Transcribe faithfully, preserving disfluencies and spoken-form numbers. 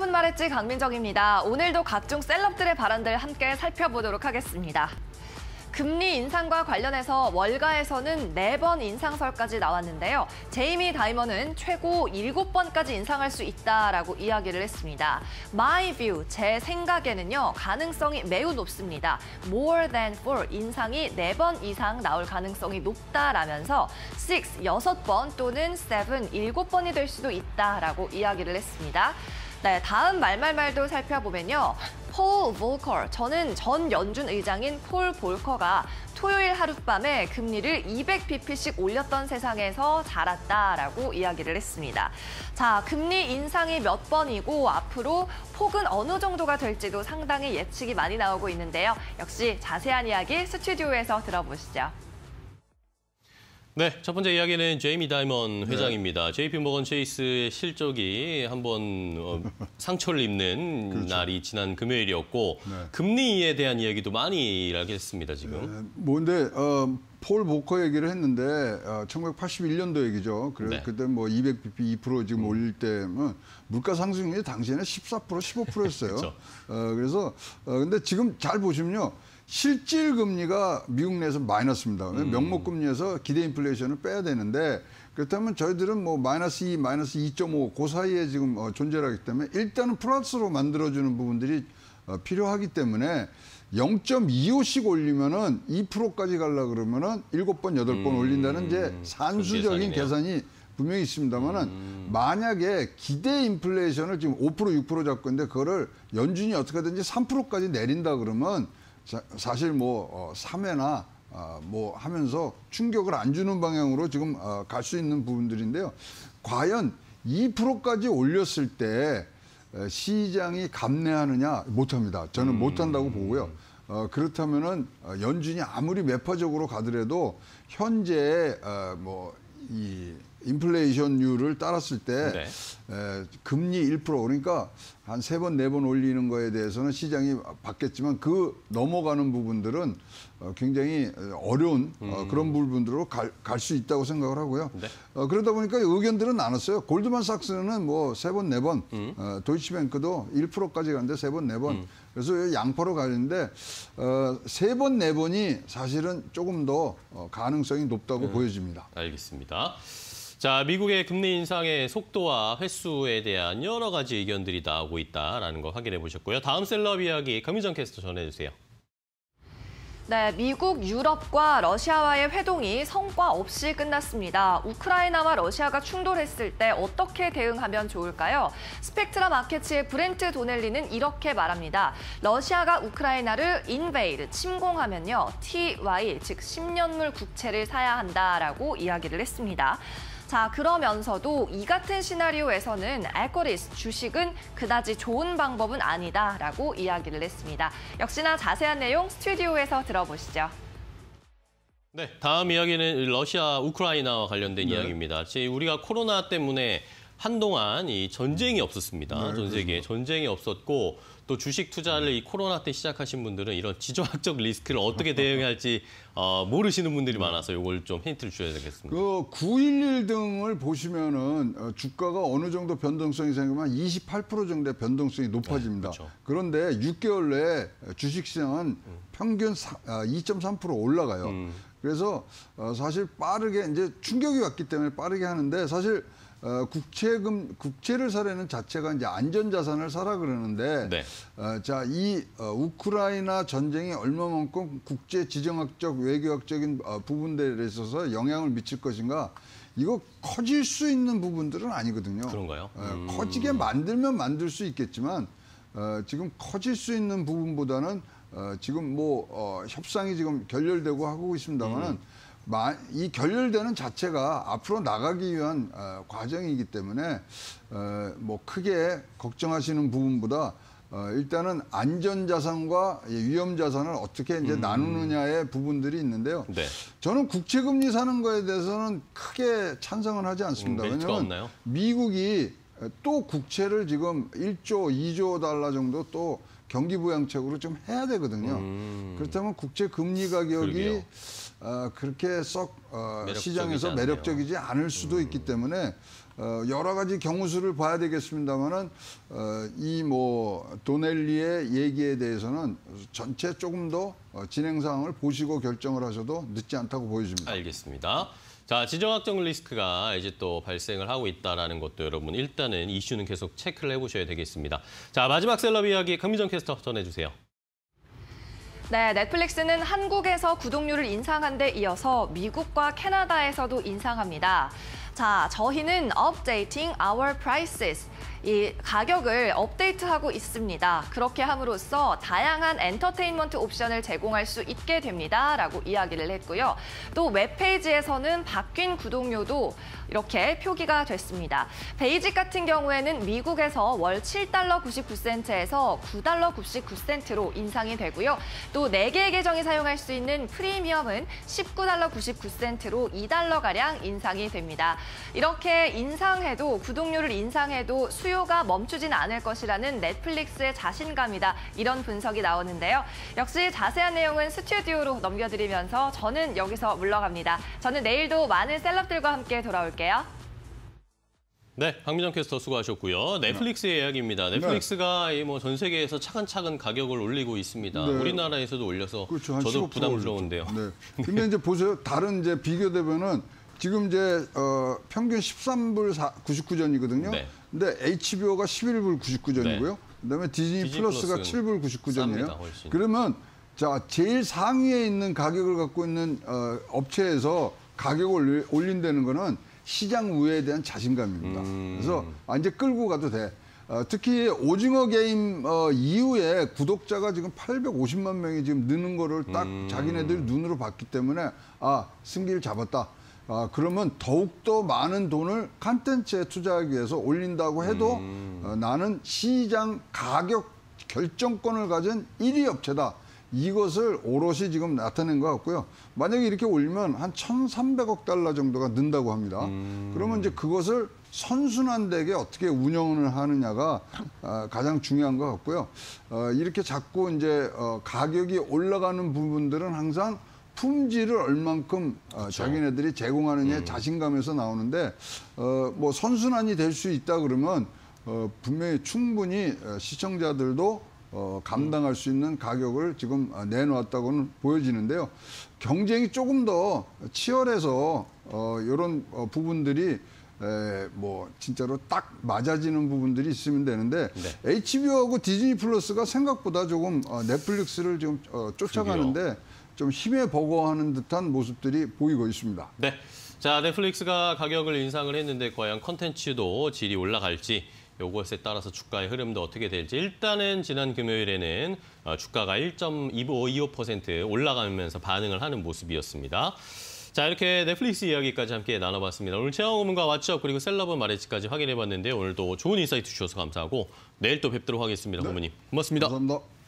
여러분 말했지 강민정입니다. 오늘도 각종 셀럽들의 발언들 함께 살펴보도록 하겠습니다. 금리 인상과 관련해서 월가에서는 네 번 인상설까지 나왔는데요. 제이미 다이먼은 최고 일곱 번까지 인상할 수 있다라고 이야기를 했습니다. My view, 제 생각에는요, 가능성이 매우 높습니다. More than four, 인상이 네 번 이상 나올 가능성이 높다라면서 six, 여섯 번 또는 seven, 일곱 번이 될 수도 있다라고 이야기를 했습니다. 네, 다음 말말말도 살펴보면요. 폴 볼커, 저는 전 연준 의장인 폴 볼커가 토요일 하룻밤에 금리를 이백 비피씩 올렸던 세상에서 자랐다라고 이야기를 했습니다. 자, 금리 인상이 몇 번이고 앞으로 폭은 어느 정도가 될지도 상당히 예측이 많이 나오고 있는데요. 역시 자세한 이야기 스튜디오에서 들어보시죠. 네, 첫 번째 이야기는 제이미 다이먼 회장입니다. 네. 제이피 모건 체이스의 실적이 한번 어, 상처를 입는 그렇죠. 날이 지난 금요일이었고 네. 금리에 대한 이야기도 많이 알겠습니다, 지금. 네, 뭔데 어, 폴 볼커 얘기를 했는데 어, 천구백팔십일 년도 얘기죠. 그래, 네. 그때 뭐 이백 비피 이 퍼센트 지금 음. 올릴 때면 물가 상승률이 당시에는 십사 퍼센트, 십오 퍼센트였어요. 그렇죠. 어, 그래서 어, 근데 지금 잘 보시면요. 실질 금리가 미국 내에서 마이너스입니다. 음. 명목 금리에서 기대 인플레이션을 빼야 되는데 그렇다면 저희들은 뭐 마이너스 이, 마이너스 이 점 오 그 사이에 지금 어, 존재하기 때문에 일단은 플러스로 만들어주는 부분들이 어, 필요하기 때문에 영 점 이오씩 올리면은 이 퍼센트까지 가려 그러면은 일곱 번, 여덟 번 음. 올린다는 이제 산수적인 계산이 분명히 있습니다만은 음. 만약에 기대 인플레이션을 지금 오 퍼센트, 육 퍼센트 잡고 있는데 그거를 연준이 어떻게든지 삼 퍼센트까지 내린다 그러면. 사실 뭐 삼 회나 뭐 하면서 충격을 안 주는 방향으로 지금 갈 수 있는 부분들인데요. 과연 이 퍼센트까지 올렸을 때 시장이 감내하느냐 못합니다. 저는 음. 못한다고 보고요. 그렇다면은 연준이 아무리 매파적으로 가더라도 현재 뭐 이 인플레이션율을 따랐을 때 네. 에, 금리 일 퍼센트 그러니까 한 세 번, 네 번 올리는 거에 대해서는 시장이 받겠지만 그 넘어가는 부분들은 어, 굉장히 어려운 음. 어, 그런 부분들로 갈, 갈 수 있다고 생각을 하고요. 네. 어, 그러다 보니까 의견들은 나눴어요. 골드만삭스는 뭐 세 번, 네 번, 음. 어, 도이치뱅크도 일 퍼센트까지 갔는데 세 번, 네 번. 음. 그래서 양파로 가는데 어, 세 번, 네 번이 사실은 조금 더 어, 가능성이 높다고 음. 보여집니다. 알겠습니다. 자, 미국의 금리 인상의 속도와 횟수에 대한 여러 가지 의견들이 나오고 있다라는 거 확인해 보셨고요. 다음 셀럽 이야기 강민정 캐스터 전해주세요. 네, 미국, 유럽과 러시아와의 회동이 성과 없이 끝났습니다. 우크라이나와 러시아가 충돌했을 때 어떻게 대응하면 좋을까요? 스펙트라 마켓츠의 브렌트 도넬리는 이렇게 말합니다. 러시아가 우크라이나를 인베이드, 침공하면요. 티 와이, 즉 십년물 국채를 사야 한다라고 이야기를 했습니다. 자, 그러면서도 이 같은 시나리오에서는 에코리스, 주식은 그다지 좋은 방법은 아니다라고 이야기를 했습니다. 역시나 자세한 내용 스튜디오에서 들어보시죠. 네, 다음 이야기는 러시아, 우크라이나와 관련된 네. 이야기입니다. 우리가 코로나 때문에 한동안 이 전쟁이 없었습니다. 네, 전 세계에 전쟁이 없었고 또 주식 투자를 이 코로나 때 시작하신 분들은 이런 지정학적 리스크를 어떻게 대응할지 어, 모르시는 분들이 많아서 이걸 좀 힌트를 줘야 되겠습니다. 그 구 일일 등을 보시면은 주가가 어느 정도 변동성이 생기면 이십팔 퍼센트 정도의 변동성이 높아집니다. 네, 그렇죠. 그런데 육 개월 내에 주식시장은 평균 이 점 삼 퍼센트 올라가요. 음. 그래서 사실 빠르게 이제 충격이 왔기 때문에 빠르게 하는데 사실. 어, 국채금, 국채를 사려는 자체가 이제 안전자산을 사라 그러는데, 네. 어, 자, 이 어, 우크라이나 전쟁이 얼마만큼 국제 지정학적, 외교학적인 어, 부분들에 있어서 영향을 미칠 것인가, 이거 커질 수 있는 부분들은 아니거든요. 그런가요? 음. 어, 커지게 만들면 만들 수 있겠지만, 어, 지금 커질 수 있는 부분보다는 어, 지금 뭐 어, 협상이 지금 결렬되고 하고 있습니다만은, 음. 이 결렬되는 자체가 앞으로 나가기 위한 어, 과정이기 때문에 어, 뭐 크게 걱정하시는 부분보다 어, 일단은 안전자산과 위험자산을 어떻게 이제 음. 나누느냐의 부분들이 있는데요. 네. 저는 국채금리 사는 거에 대해서는 크게 찬성은 하지 않습니다. 음, 왜냐하면 미국이 또 국채를 지금 일조, 이조 달러 정도 또 경기부양책으로 좀 해야 되거든요. 음. 그렇다면 국채 금리 가격이 어, 그렇게 썩 어, 시장에서 매력적이지 않을 수도 음. 있기 때문에 어, 여러 가지 경우수를 봐야 되겠습니다만은 어, 이 뭐 도넬리의 얘기에 대해서는 전체 조금 더 진행 상황을 보시고 결정을 하셔도 늦지 않다고 보여집니다. 알겠습니다. 자, 지정학적 리스크가 이제 또 발생을 하고 있다는 것도 여러분 일단은 이슈는 계속 체크를 해보셔야 되겠습니다. 자, 마지막 셀럽 이야기 강민정 캐스터 전해주세요. 네, 넷플릭스는 한국에서 구독료를 인상한 데 이어서 미국과 캐나다에서도 인상합니다. 자, 저희는 updating our prices, 이 가격을 업데이트하고 있습니다. 그렇게 함으로써 다양한 엔터테인먼트 옵션을 제공할 수 있게 됩니다. 라고 이야기를 했고요. 또 웹페이지에서는 바뀐 구독료도 이렇게 표기가 됐습니다. 베이직 같은 경우에는 미국에서 월 칠 달러 구십구 센트에서 구 달러 구십구 센트로 인상이 되고요. 또 네 개의 계정이 사용할 수 있는 프리미엄은 십구 달러 구십구 센트로 이 달러가량 인상이 됩니다. 이렇게 인상해도, 구독료를 인상해도 수요가 멈추진 않을 것이라는 넷플릭스의 자신감이다. 이런 분석이 나오는데요. 역시 자세한 내용은 스튜디오로 넘겨드리면서 저는 여기서 물러갑니다. 저는 내일도 많은 셀럽들과 함께 돌아올게요. 네, 강민정 캐스터 수고하셨고요. 넷플릭스의 이야기입니다. 넷플릭스가 네. 뭐 전 세계에서 차근차근 가격을 올리고 있습니다. 네. 우리나라에서도 올려서 그렇죠. 저도 부담스러운데요. 네. 근데 이제 보세요. 다른 이제 비교되면은 지금 이제 어, 평균 십삼 불 구십구 전이거든요. 네. 근데 에이치비오가 십일 불 구십구 전이고요. 네. 그다음에 디즈니, 디즈니 플러스가 칠 불 구십구 전이에요. 쌉니다, 그러면 자, 제일 상위에 있는 가격을 갖고 있는 어, 업체에서 가격을 올린다는 거는 시장 우회에 대한 자신감입니다. 음... 그래서 아, 이제 끌고 가도 돼. 어, 특히 오징어 게임 어, 이후에 구독자가 지금 팔백오십만 명이 지금 느는 거를 딱 음... 자기네들 눈으로 봤기 때문에 아, 승기를 잡았다. 아, 그러면 더욱더 많은 돈을 콘텐츠에 투자하기 위해서 올린다고 해도 음... 어, 나는 시장 가격 결정권을 가진 일 위 업체다. 이것을 오롯이 지금 나타낸 것 같고요. 만약에 이렇게 올리면 한 천삼백억 달러 정도가 는다고 합니다. 음... 그러면 이제 그것을 선순환되게 어떻게 운영을 하느냐가 가장 중요한 것 같고요. 이렇게 자꾸 이제 가격이 올라가는 부분들은 항상 품질을 얼만큼 그렇죠. 자기네들이 제공하느냐의 음... 자신감에서 나오는데 뭐 선순환이 될 수 있다 그러면 분명히 충분히 시청자들도 어, 감당할 수 있는 가격을 지금 내놓았다고는 보여지는데요. 경쟁이 조금 더 치열해서 어, 이런 어, 부분들이 에, 뭐 진짜로 딱 맞아지는 부분들이 있으면 되는데 네. 에이치비오하고 디즈니 플러스가 생각보다 조금 어, 넷플릭스를 지금 어, 쫓아가는데 그게요. 좀 힘에 버거워하는 듯한 모습들이 보이고 있습니다. 네, 자 넷플릭스가 가격을 인상을 했는데 과연 콘텐츠도 질이 올라갈지 요것에 따라서 주가의 흐름도 어떻게 될지 일단은 지난 금요일에는 주가가 일 점 이오 퍼센트 올라가면서 반응을 하는 모습이었습니다. 자, 이렇게 넷플릭스 이야기까지 함께 나눠봤습니다. 오늘 최영호문과 왓츠업 그리고 셀럽은 말했지까지 확인해봤는데요. 오늘도 좋은 인사이트 주셔서 감사하고 내일 또 뵙도록 하겠습니다. 네. 고모님 고맙습니다. 감사합니다.